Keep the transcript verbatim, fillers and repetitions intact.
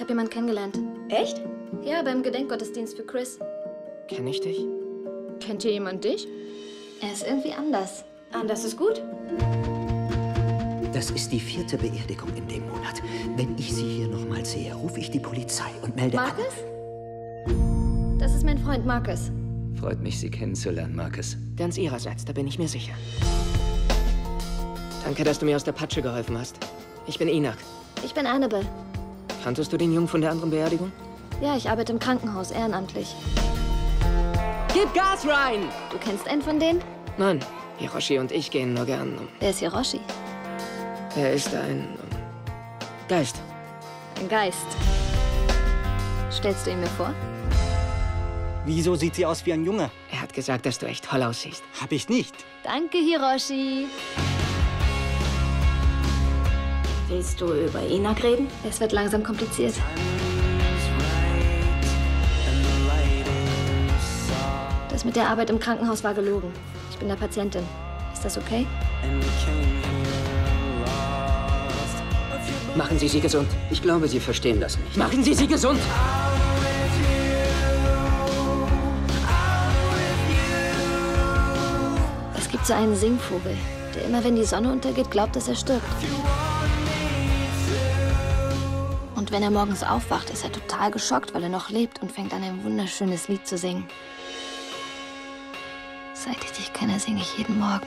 Ich habe jemanden kennengelernt. Echt? Ja, beim Gedenkgottesdienst für Chris. Kenne ich dich? Kennt hier jemand dich? Er ist irgendwie anders. Anders ist gut. Das ist die vierte Beerdigung in dem Monat. Wenn ich sie hier nochmal sehe, rufe ich die Polizei und melde an. Markus? Das ist mein Freund Markus. Freut mich, Sie kennenzulernen, Markus. Ganz Ihrerseits, da bin ich mir sicher. Danke, dass du mir aus der Patsche geholfen hast. Ich bin Inak. Ich bin Annabelle. Kanntest du den Jungen von der anderen Beerdigung? Ja, ich arbeite im Krankenhaus, ehrenamtlich. Gib Gas, Ryan! Du kennst einen von denen? Nein, Hiroshi und ich gehen nur gern um... Wer ist Hiroshi? Er ist ein... Geist. Ein Geist. Stellst du ihn mir vor? Wieso sieht sie aus wie ein Junge? Er hat gesagt, dass du echt toll aussiehst. Hab ich nicht. Danke, Hiroshi. Willst du über Inak reden? Es wird langsam kompliziert. Das mit der Arbeit im Krankenhaus war gelogen. Ich bin da Patientin. Ist das okay? Machen Sie sie gesund. Ich glaube, Sie verstehen das nicht. Machen Sie sie gesund! Es gibt so einen Singvogel, der immer, wenn die Sonne untergeht, glaubt, dass er stirbt. Und wenn er morgens aufwacht, ist er total geschockt, weil er noch lebt und fängt an, ein wunderschönes Lied zu singen. Seit ich dich kenne, singe ich jeden Morgen.